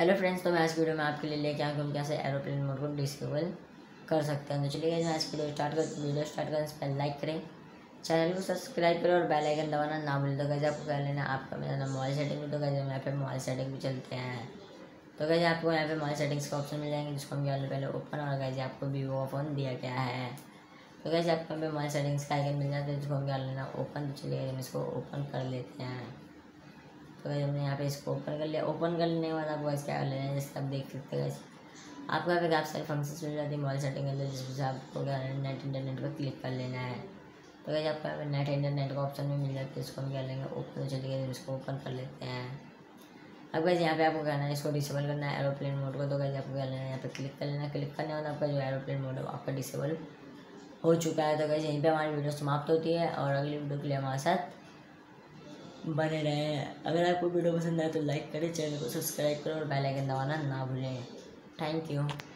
Hello friends, तो मैं आज वीडियो में आपके लिए लेके आऊँ कैसे एरोप्लेन मोड को डिसेबल कर सकते हैं। तो चलिए आज के लिए वीडियो स्टार्ट करें। इस पर लाइक करें, चैनल को सब्सक्राइब करें और बेल आइकन दबाना ना भूल। तो कैसे आपको कर लेना आपका मेरा मोबाइल सेटिंग में। तो कैसे हम यहाँ पे मोबाइल सेटिंग भी चलते हैं। तो कैसे आपको यहाँ पे मोबाइल सेटिंग्स का ऑप्शन मिल जाएंगे, जिसको हम पहले ओपन और कैसे आपको वीवो का फ़ोन दिया गया है। तो कैसे आपको यहाँ पे मोबाइल सेटिंग्स का आइकन मिल जाता है, जिसको हम लेना ओपन। तो चलिए हम इसको ओपन कर लेते हैं। तो गाइस हमने यहाँ पे इसको ओपन कर लिया। ओपन कर लेने के बाद आपको क्या कर लेना है, जैसे आप देख सकते हैं गाइस आपको यहाँ पे काफ़ी सारे फंक्शंस मिल जाती है मोबाइल सेटिंग के अंदर, जिसमें आपको क्या करना है नेट इंटरनेट को क्लिक कर लेना है। तो गाइस आपको यहाँ पे नेट इंटरनेट का ऑप्शन भी मिल जाता है, इसको हम क्या लेंगे ओपन। चलिए इसको ओपन कर लेते हैं। अब गाइस यहाँ पे आपको क्या करना है, इसको डिसेबल करना है एरोप्लेन मोड को। तो गाइस आपको क्या लेना है, यहाँ पे क्लिक कर लेना है। क्लिक करने के बाद आपका जो एरोप्लेन मोड है आपका डिसेबल हो चुका है। तो गाइस यहीं पर हमारी वीडियो समाप्त होती है और अगली वीडियो के लिए हमारे साथ बने रहे। अगर आपको वीडियो पसंद आए तो लाइक करें, चैनल को सब्सक्राइब करें और बेल आइकन दबाना ना भूलें। Thank you.